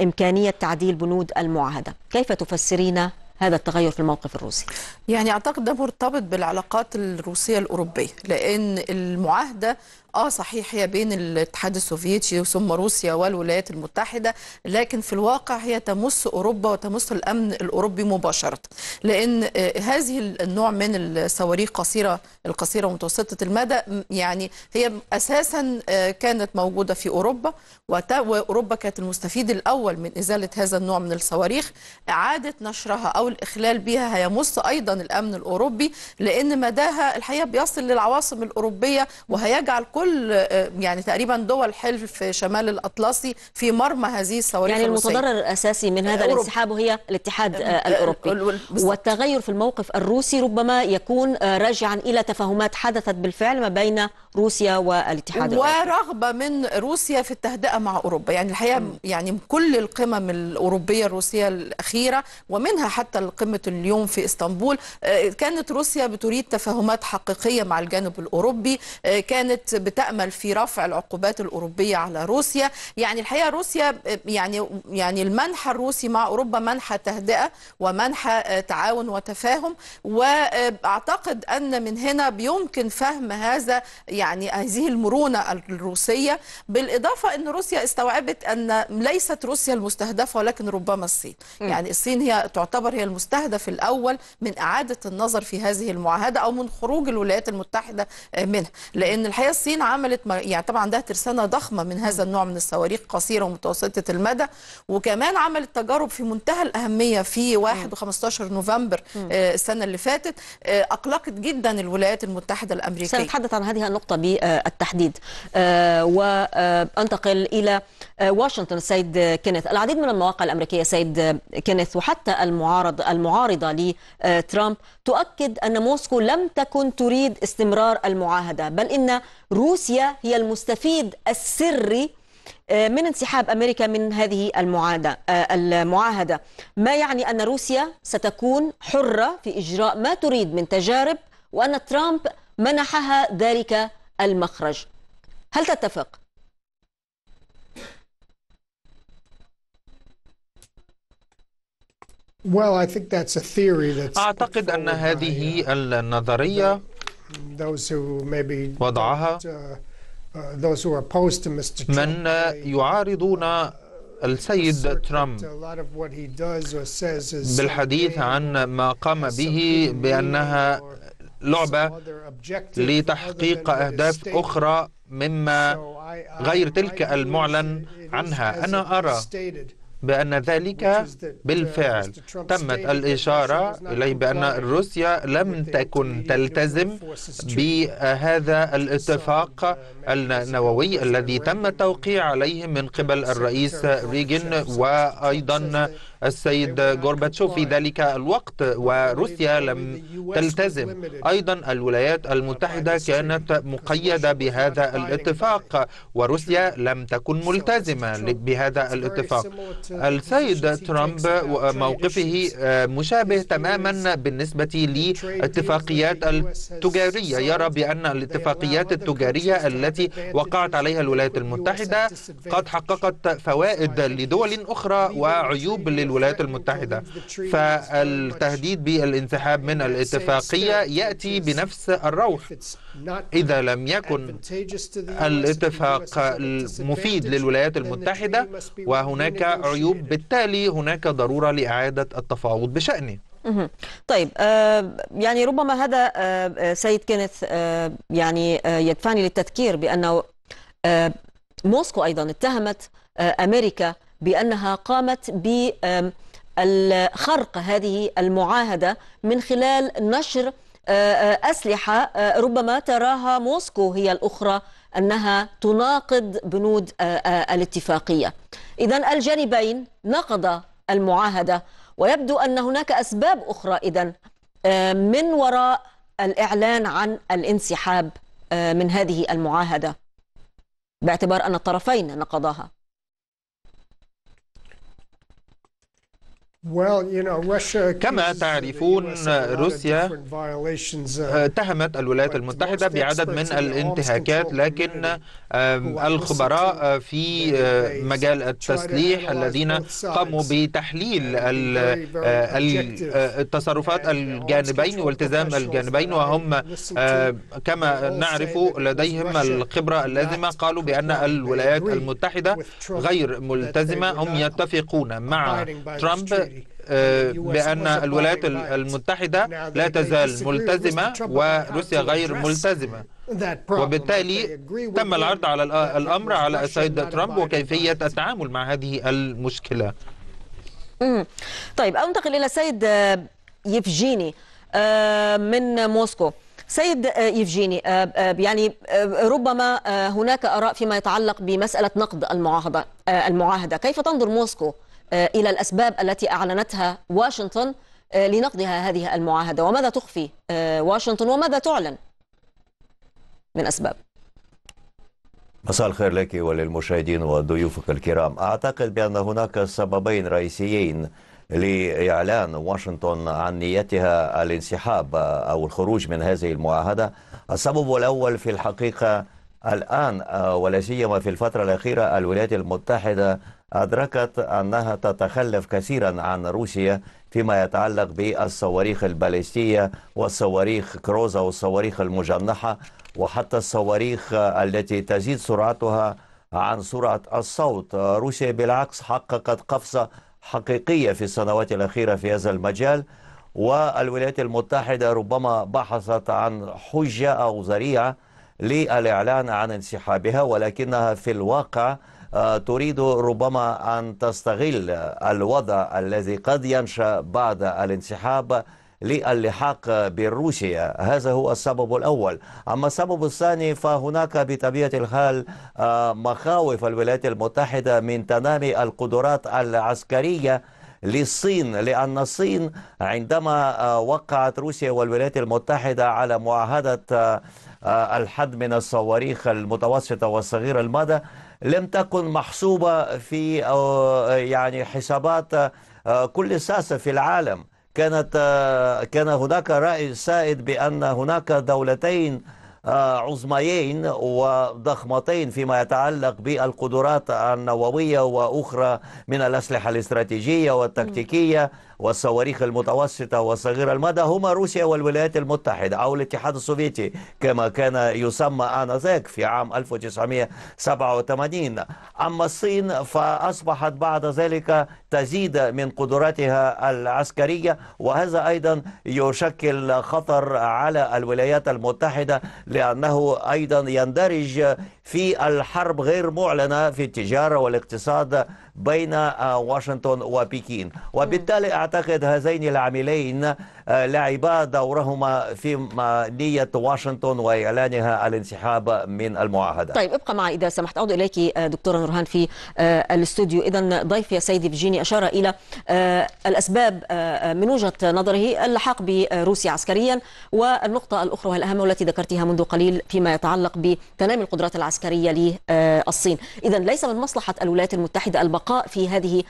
إمكانية تعديل بنود المعاهدة. كيف تفسرين هذا التغير في الموقف الروسي؟ يعني أعتقد ده مرتبط بالعلاقات الروسية الأوروبية، لأن المعاهدة اه صحيح هي بين الاتحاد السوفيتي ثم روسيا والولايات المتحده، لكن في الواقع هي تمس اوروبا وتمس الامن الاوروبي مباشره، لان هذه النوع من الصواريخ قصيره القصيره ومتوسطه المدى يعني هي اساسا كانت موجوده في اوروبا، واوروبا كانت المستفيد الاول من ازاله هذا النوع من الصواريخ. اعاده نشرها او الاخلال بها هيمس ايضا الامن الاوروبي، لان مداها الحقيقه بيصل للعواصم الاوروبيه، وهيجعل كل يعني تقريبا دول حلف شمال الأطلسي في مرمى هذه الصواريخ. يعني المتضرر الأساسي من هذا الانسحاب هي الاتحاد الأوروبي، والتغير في الموقف الروسي ربما يكون راجعا إلى تفاهمات حدثت بالفعل ما بين روسيا والاتحاد الأوروبي، ورغبة من روسيا في التهدئة مع أوروبا. يعني الحقيقة يعني كل القمم الأوروبية الروسية الأخيرة ومنها حتى القمة اليوم في اسطنبول كانت روسيا بتريد تفاهمات حقيقية مع الجانب الأوروبي، كانت تأمل في رفع العقوبات الأوروبية على روسيا. يعني الحقيقة روسيا يعني يعني المنحى الروسي مع أوروبا منحى تهدئة ومنحى تعاون وتفاهم، وأعتقد أن من هنا بيمكن فهم هذا يعني هذه المرونة الروسية، بالإضافة أن روسيا استوعبت أن ليست روسيا المستهدفة ولكن ربما الصين. يعني الصين هي تعتبر هي المستهدف الأول من إعادة النظر في هذه المعاهدة أو من خروج الولايات المتحدة منها، لأن الحقيقة الصين عملت يعني طبعا ده ترسانه ضخمه من هذا النوع من الصواريخ قصيره ومتوسطه المدى، وكمان عملت تجارب في منتهى الاهميه في واحد وخمستاشر نوفمبر السنه اللي فاتت، اقلقت جدا الولايات المتحده الامريكيه. سنتحدث عن هذه النقطه بالتحديد، وانتقل الى واشنطن. السيد كينيث، العديد من المواقع الامريكيه سيد كينيث وحتى المعارض المعارضه لترامب تؤكد ان موسكو لم تكن تريد استمرار المعاهده، بل ان روسيا هي المستفيد السري من انسحاب أمريكا من هذه المعاهدة، ما يعني أن روسيا ستكون حرة في إجراء ما تريد من تجارب، وأن ترامب منحها ذلك المخرج. هل تتفق؟ أعتقد أن هذه النظرية وضعها من يعارضون السيد ترامب بالحديث عن ما قام به بأنها لعبة لتحقيق أهداف أخرى مما غير تلك المعلن عنها. أنا أرى بأن ذلك بالفعل تمت الإشارة إليه، بأن روسيا لم تكن تلتزم بهذا الاتفاق النووي الذي تم التوقيع عليه من قبل الرئيس ريغن وأيضا السيد غورباتشوف في ذلك الوقت، وروسيا لم تلتزم. أيضا الولايات المتحدة كانت مقيدة بهذا الاتفاق، وروسيا لم تكن ملتزمة بهذا الاتفاق. السيد ترامب موقفه مشابه تماما بالنسبة لاتفاقيات التجارية، يرى بأن الاتفاقيات التجارية التي وقعت عليها الولايات المتحدة قد حققت فوائد لدول أخرى وعيوب للولايات المتحدة، فالتهديد بالانسحاب من الاتفاقية يأتي بنفس الروح. إذا لم يكن الاتفاق مفيد للولايات المتحدة وهناك عيوب، بالتالي هناك ضرورة لإعادة التفاوض بشأنه. طيب، يعني ربما هذا سيد كينيث يعني يدفعني للتذكير بأن موسكو أيضا اتهمت أمريكا بأنها قامت ب خرق هذه المعاهدة من خلال نشر أسلحة ربما تراها موسكو هي الأخرى أنها تناقض بنود الاتفاقية. إذن الجانبين نقضا المعاهدة، ويبدو أن هناك أسباب أخرى إذن من وراء الإعلان عن الانسحاب من هذه المعاهدة، باعتبار أن الطرفين نقضاها. كما تعرفون روسيا اتهمت الولايات المتحدة بعدد من الانتهاكات، لكن الخبراء في مجال التسليح الذين قاموا بتحليل التصرفات الجانبين والتزام الجانبين وهم كما نعرف لديهم الخبرة اللازمة قالوا بأن الولايات المتحدة غير ملتزمة. هم يتفقون مع ترامب بأن الولايات المتحدة لا تزال ملتزمة وروسيا غير ملتزمة، وبالتالي تم العرض على الأمر على السيد ترامب وكيفية التعامل مع هذه المشكلة. طيب أنتقل إلى السيد يفجيني من موسكو. سيد يفجيني، يعني ربما هناك آراء فيما يتعلق بمسألة نقد المعاهدة المعاهدة كيف تنظر موسكو إلى الأسباب التي أعلنتها واشنطن لنقضها هذه المعاهدة، وماذا تخفي واشنطن وماذا تعلن من أسباب؟ مساء الخير لك وللمشاهدين وضيوفك الكرام. أعتقد بأن هناك سببين رئيسيين لإعلان واشنطن عن نيتها الانسحاب أو الخروج من هذه المعاهدة. السبب الأول في الحقيقة الآن ولا سيما في الفترة الأخيرة الولايات المتحدة أدركت أنها تتخلف كثيرا عن روسيا فيما يتعلق بالصواريخ الباليستية والصواريخ كروزا والصواريخ المجنحة وحتى الصواريخ التي تزيد سرعتها عن سرعة الصوت. روسيا بالعكس حققت قفزة حقيقية في السنوات الأخيرة في هذا المجال، والولايات المتحدة ربما بحثت عن حجة أو ذريعة للإعلان عن انسحابها، ولكنها في الواقع تريد ربما أن تستغل الوضع الذي قد ينشأ بعد الانسحاب للحاق بروسيا. هذا هو السبب الأول. أما السبب الثاني فهناك بطبيعة الحال مخاوف الولايات المتحدة من تنامي القدرات العسكرية للصين، لأن الصين عندما وقعت روسيا والولايات المتحدة على معاهدة الحد من الصواريخ المتوسطة والصغيرة المدى لم تكن محسوبة في يعني حسابات كل ساسة في العالم. كانت كان هناك رأي سائد بأن هناك دولتين عظميين وضخمتين فيما يتعلق بالقدرات النووية وأخرى من الأسلحة الاستراتيجية والتكتيكية والصواريخ المتوسطة والصغيرة المدى هما روسيا والولايات المتحدة أو الاتحاد السوفيتي كما كان يسمى آنذاك في عام ألف وتسعمئة وسبعة وثمانين. أما الصين فأصبحت بعد ذلك تزيد من قدراتها العسكرية، وهذا أيضا يشكل خطر على الولايات المتحدة لأنه أيضا يندرج في الحرب غير معلنة في التجارة والاقتصاد بين واشنطن وبكين. وبالتالي أعتقد هذين العاملين لعبا دورهما في نية واشنطن وإعلانها الانسحاب من المعاهدة. طيب ابقى معي إذا سمحت، أعود إليك دكتورة نورهان في الاستوديو. إذا ضيف يا سيدي فيجيني أشار إلى الأسباب من وجهة نظره اللحاق بروسيا عسكريا، والنقطة الأخرى والأهم والتي ذكرتها منذ قليل فيما يتعلق بتنامي القدرات العسكرية للصين. إذا ليس من مصلحة الولايات المتحدة البقاء في هذه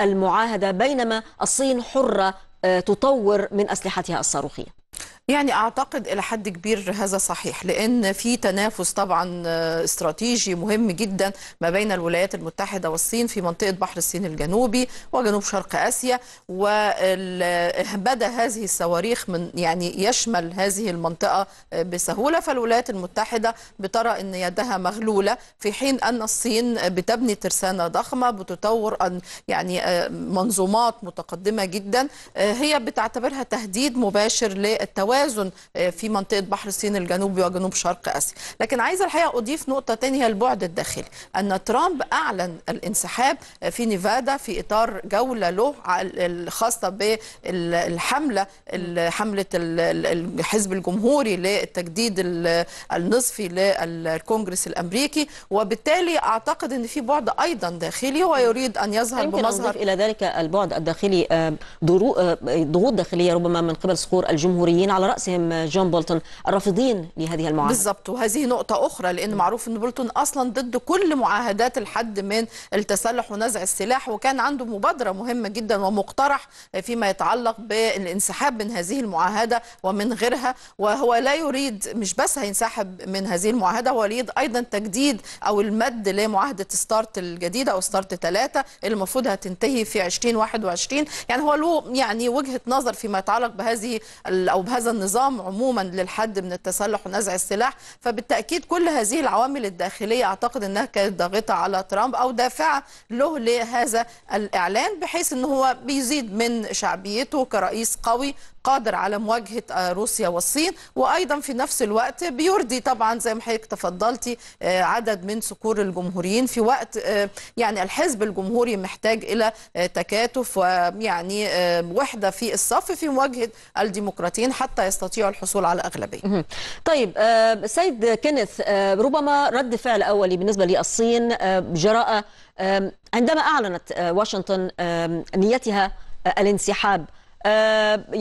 المعاهدة بينما الصين حرة تطور من أسلحتها الصاروخية. يعني أعتقد إلى حد كبير هذا صحيح، لأن في تنافس طبعا استراتيجي مهم جدا ما بين الولايات المتحدة والصين في منطقة بحر الصين الجنوبي وجنوب شرق آسيا، وبدأ هذه الصواريخ من يعني يشمل هذه المنطقة بسهولة، فالولايات المتحدة بترى أن يدها مغلولة في حين أن الصين بتبني ترسانة ضخمة بتطور يعني منظومات متقدمة جدا هي بتعتبرها تهديد مباشر للتوازن توازن في منطقة بحر الصين الجنوبي وجنوب شرق آسيا. لكن عايزة الحقيقة أضيف نقطة تانية، هي البعد الداخلي. أن ترامب أعلن الانسحاب في نيفادا في إطار جولة له الخاصة بالحملة حملة الحزب الجمهوري للتجديد النصفي للكونجرس الأمريكي، وبالتالي أعتقد أن في بعد أيضا داخلي ويريد أن يظهر بمظهر. إلى ذلك البعد الداخلي ضغوط داخلية ربما من قبل صخور الجمهوريين على رأسهم جون بولتون الرافضين لهذه المعاهدة. بالضبط، وهذه نقطة أخرى، لأن معروف أن بولتون أصلا ضد كل معاهدات الحد من التسلح ونزع السلاح، وكان عنده مبادرة مهمة جدا ومقترح فيما يتعلق بالانسحاب من هذه المعاهدة ومن غيرها، وهو لا يريد مش بس هينسحب من هذه المعاهدة، هو يريد أيضا تجديد أو المد لمعاهدة ستارت الجديدة أو ستارت ثلاثة المفروض هتنتهي في ألفين وواحد وعشرين. يعني هو له يعني وجهة نظر فيما يتعلق بهذه أو بهذا النظام عموما للحد من التسلح ونزع السلاح. فبالتأكيد كل هذه العوامل الداخلية أعتقد أنها كانت ضاغطة على ترامب أو دافعة له لهذا الإعلان، بحيث أنه هو بيزيد من شعبيته كرئيس قوي قادر على مواجهة روسيا والصين، وأيضا في نفس الوقت بيرضي طبعا زي ما حضرتك تفضلتي عدد من صقور الجمهوريين في وقت يعني الحزب الجمهوري محتاج إلى تكاتف ويعني وحدة في الصف في مواجهة الديمقراطيين حتى يستطيعوا الحصول على أغلبية. طيب سيد كينيث، ربما رد فعل أولي بالنسبة للصين جراء عندما أعلنت واشنطن نيتها الانسحاب،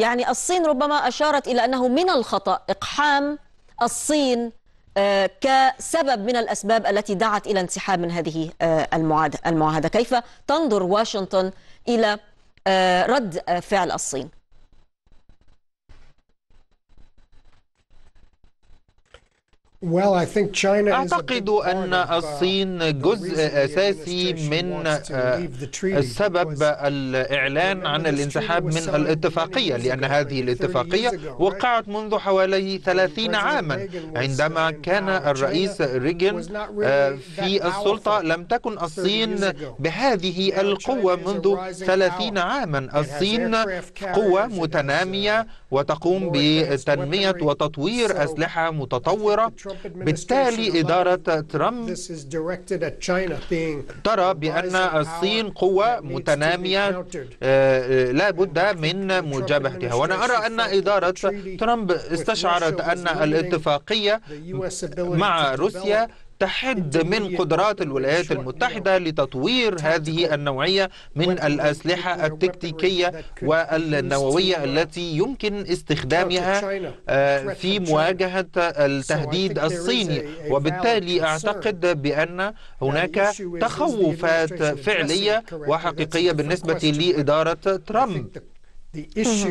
يعني الصين ربما أشارت إلى أنه من الخطأ إقحام الصين كسبب من الأسباب التي دعت إلى انسحاب من هذه المعاهدة. كيف تنظر واشنطن إلى رد فعل الصين؟ أعتقد أن الصين جزء أساسي من السبب الإعلان عن الانسحاب من الاتفاقية، لأن هذه الاتفاقية وقعت منذ حوالي ثلاثين عاما عندما كان الرئيس ريغان في السلطة. لم تكن الصين بهذه القوة منذ ثلاثين عاما. الصين قوة متنامية وتقوم بتنمية وتطوير أسلحة متطورة. بالتالي إدارة ترامب ترى بأن الصين قوة متنامية لا بد من مجابهتها، وأنا أرى أن إدارة ترامب استشعرت أن الاتفاقية مع روسيا تحد من قدرات الولايات المتحدة لتطوير هذه النوعية من الأسلحة التكتيكية والنووية التي يمكن استخدامها في مواجهة التهديد الصيني. وبالتالي أعتقد بأن هناك تخوفات فعلية وحقيقية بالنسبة لإدارة ترامب،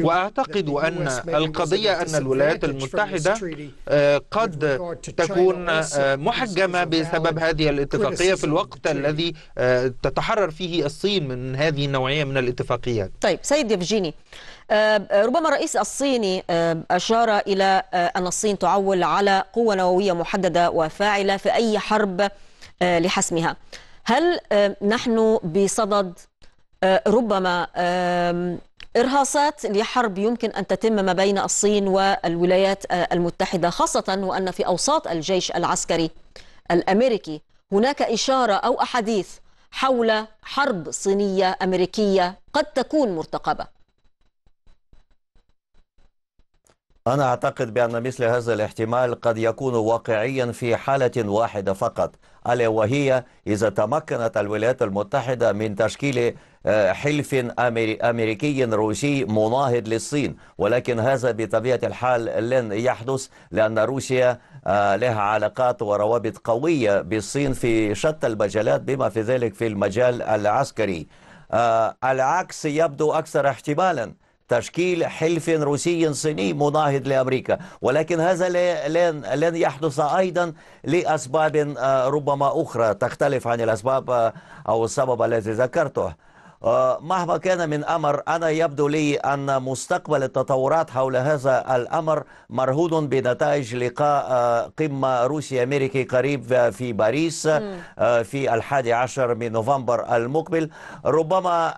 وأعتقد أن القضية أن الولايات المتحدة قد تكون محجمة بسبب هذه الاتفاقية في الوقت الذي تتحرر فيه الصين من هذه النوعية من الاتفاقيات. طيب سيد يفجيني، ربما الرئيس الصيني أشار إلى أن الصين تعول على قوة نووية محددة وفاعلة في أي حرب لحسمها. هل نحن بصدد ربما إرهاصات لحرب يمكن أن تتم ما بين الصين والولايات المتحدة، خاصة وأن في أوساط الجيش العسكري الأمريكي هناك إشارة أو أحاديث حول حرب صينية أمريكية قد تكون مرتقبة؟ أنا أعتقد بأن مثل هذا الاحتمال قد يكون واقعيا في حالة واحدة فقط، ألا وهي إذا تمكنت الولايات المتحدة من تشكيل حلف أمريكي روسي مناهض للصين، ولكن هذا بطبيعة الحال لن يحدث لأن روسيا لها علاقات وروابط قوية بالصين في شتى المجالات بما في ذلك في المجال العسكري. العكس يبدو أكثر احتمالا، تشكيل حلف روسي صيني مناهض لأمريكا، ولكن هذا لن لن يحدث أيضا لأسباب ربما أخرى تختلف عن الأسباب أو السبب الذي ذكرته. مهما كان من أمر، أنا يبدو لي أن مستقبل التطورات حول هذا الأمر مرهون بنتائج لقاء قمة روسي أمريكي قريب في باريس في الحادي عشر من نوفمبر المقبل. ربما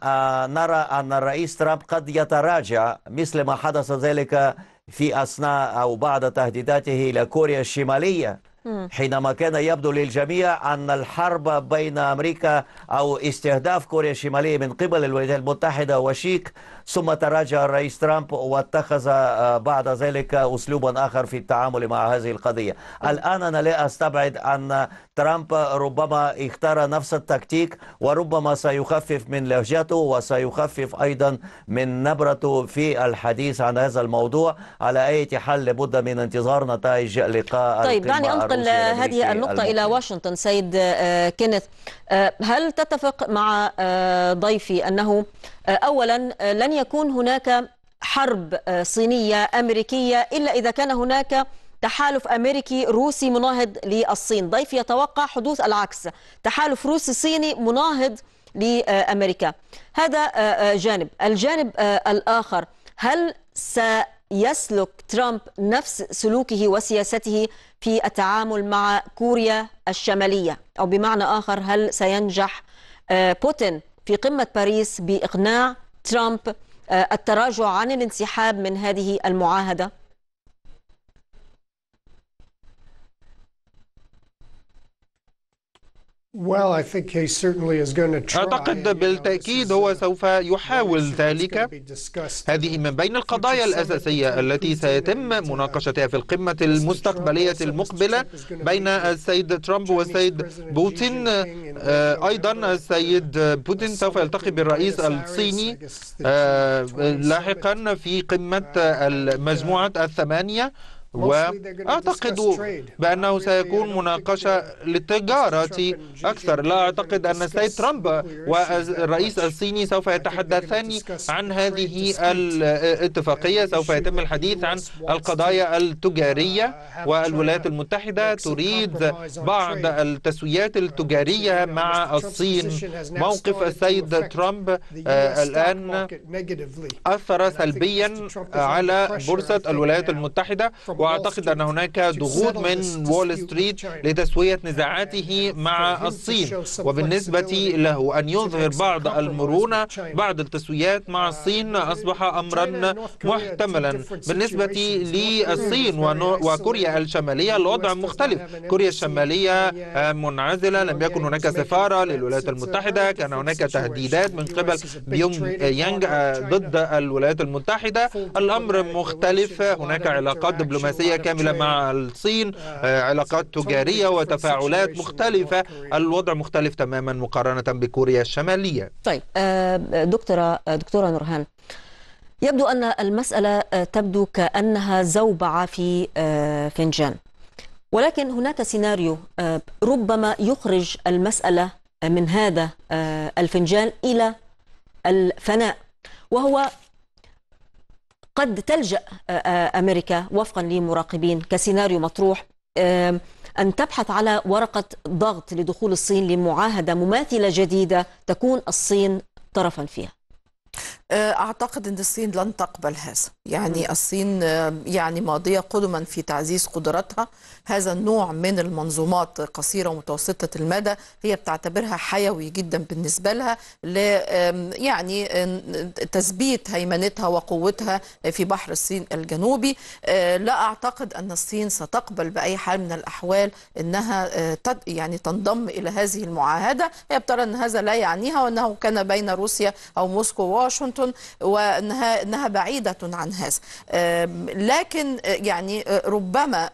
نرى أن الرئيس ترامب قد يتراجع مثل ما حدث ذلك في أثناء أو بعد تهديداته إلى كوريا الشمالية، حينما كان يبدو للجميع أن الحرب بين أمريكا أو استهداف كوريا الشمالية من قبل الولايات المتحدة وشيك، ثم تراجع الرئيس ترامب واتخذ بعد ذلك أسلوبا آخر في التعامل مع هذه القضية. الآن أنا لا أستبعد أن ترامب ربما اختار نفس التكتيك، وربما سيخفف من لهجته وسيخفف أيضا من نبرته في الحديث عن هذا الموضوع. على أي حال لابد من انتظار نتائج لقاء. طيب دعني أنقل هذه النقطة إلى واشنطن. سيد كينيث، هل تتفق مع ضيفي أنه أولا لن يكون هناك حرب صينية أمريكية إلا إذا كان هناك تحالف أمريكي روسي مناهض للصين؟ ضيفي يتوقع حدوث العكس، تحالف روسي صيني مناهض لأمريكا. هذا جانب. الجانب الآخر، هل سيسلك ترامب نفس سلوكه وسياسته في التعامل مع كوريا الشمالية؟ أو بمعنى آخر، هل سينجح بوتين في قمة باريس بإقناع ترامب التراجع عن الانسحاب من هذه المعاهدة؟ أعتقد بالتأكيد هو سوف يحاول ذلك. هذه من بين القضايا الأساسية التي سيتم مناقشتها في القمة المستقبلية المقبلة بين السيد ترامب والسيد بوتين. أيضا السيد بوتين سوف يلتقي بالرئيس الصيني لاحقا في قمة المجموعة الثمانية، وأعتقد بأنه سيكون مناقشة للتجارة أكثر. لا أعتقد أن السيد ترامب والرئيس الصيني سوف يتحدثان عن هذه الاتفاقية، سوف يتم الحديث عن القضايا التجارية، والولايات المتحدة تريد بعض التسويات التجارية مع الصين. موقف السيد ترامب الآن أثر سلبيا على بورصة الولايات المتحدة، وأعتقد أن هناك ضغوط من وول ستريت لتسوية نزاعاته مع الصين، وبالنسبة له أن يظهر بعض المرونة بعض التسويات مع الصين أصبح أمرا محتملا. بالنسبة للصين وكوريا الشمالية الوضع مختلف. كوريا الشمالية منعزلة، لم يكن هناك سفارة للولايات المتحدة، كان هناك تهديدات من قبل بيونغ يانغ ضد الولايات المتحدة. الأمر مختلف، هناك علاقات دبلوماسية كاملة مع الصين، علاقات تجارية وتفاعلات مختلفة. الوضع مختلف تماما مقارنة بكوريا الشمالية. طيب دكتورة دكتورة نورهان، يبدو أن المسألة تبدو كأنها زوبعة في فنجان، ولكن هناك سيناريو ربما يخرج المسألة من هذا الفنجان إلى الفناء، وهو قد تلجأ أمريكا وفقا لمراقبين كسيناريو مطروح أن تبحث على ورقة ضغط لدخول الصين لمعاهدة مماثلة جديدة تكون الصين طرفا فيها. أعتقد أن الصين لن تقبل هذا. يعني الصين يعني ماضية قدما في تعزيز قدراتها. هذا النوع من المنظومات قصيرة ومتوسطة المدى هي بتعتبرها حيوي جدا بالنسبة لها ل يعني تثبيت هيمنتها وقوتها في بحر الصين الجنوبي. لا أعتقد أن الصين ستقبل بأي حال من الأحوال أنها يعني تنضم إلى هذه المعاهدة. هي بترى أن هذا لا يعنيها، وأنه كان بين روسيا أو موسكو وواشنطن، وأنها أنها بعيدة عن هذا. لكن يعني ربما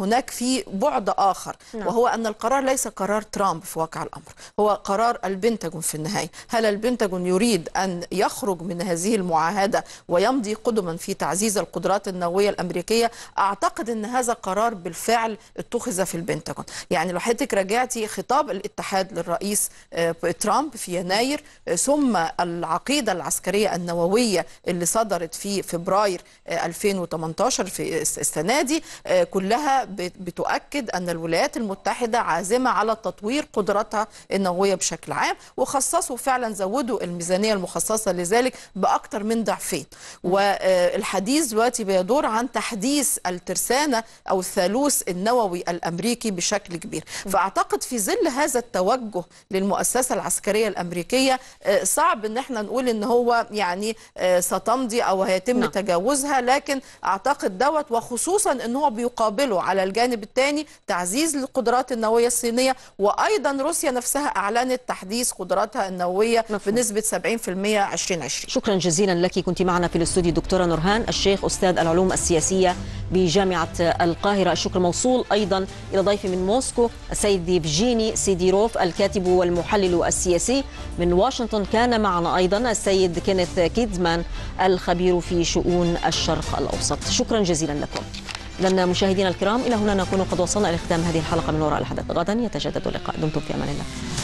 هناك في بعد آخر، وهو أن القرار ليس قرار ترامب في واقع الأمر، هو قرار البنتاجون في النهاية. هل البنتاجون يريد أن يخرج من هذه المعاهدة ويمضي قدما في تعزيز القدرات النووية الأمريكية؟ أعتقد أن هذا قرار بالفعل اتخذ في البنتاجون. يعني لو حضرتك راجعتي خطاب الاتحاد للرئيس ترامب في يناير، ثم العقيدة العسكرية العسكرية النووية اللي صدرت في فبراير ألفين وثمانية عشر في السنة دي، كلها بتؤكد أن الولايات المتحدة عازمة على تطوير قدراتها النووية بشكل عام، وخصصوا فعلا زودوا الميزانية المخصصة لذلك بأكثر من ضعفين. والحديث دلوقتي بيدور عن تحديث الترسانة أو الثالوث النووي الأمريكي بشكل كبير. فأعتقد في ظل هذا التوجه للمؤسسة العسكرية الأمريكية صعب أن احنا نقول أن هو هو يعني ستمضي او هيتم نعم. تجاوزها، لكن اعتقد دوت، وخصوصا ان هو بيقابله على الجانب الثاني تعزيز القدرات النوويه الصينيه، وايضا روسيا نفسها اعلنت تحديث قدراتها النوويه مفهوم. بنسبه سبعين بالمئة عشرين عشرين. شكرا جزيلا لك، كنت معنا في الاستوديو دكتوره نورهان الشيخ استاذ العلوم السياسيه بجامعه القاهره. الشكر موصول ايضا الى ضيفي من موسكو السيد يفجيني سيديروف الكاتب والمحلل السياسي. من واشنطن كان معنا ايضا السيد كينيث كيدمان الخبير في شؤون الشرق الاوسط. شكرا جزيلا لكم. لنا مشاهدينا الكرام، الى هنا نكون قد وصلنا الى ختام هذه الحلقه من وراء الحدث. غدا يتجدد اللقاء، دمتم في امان الله.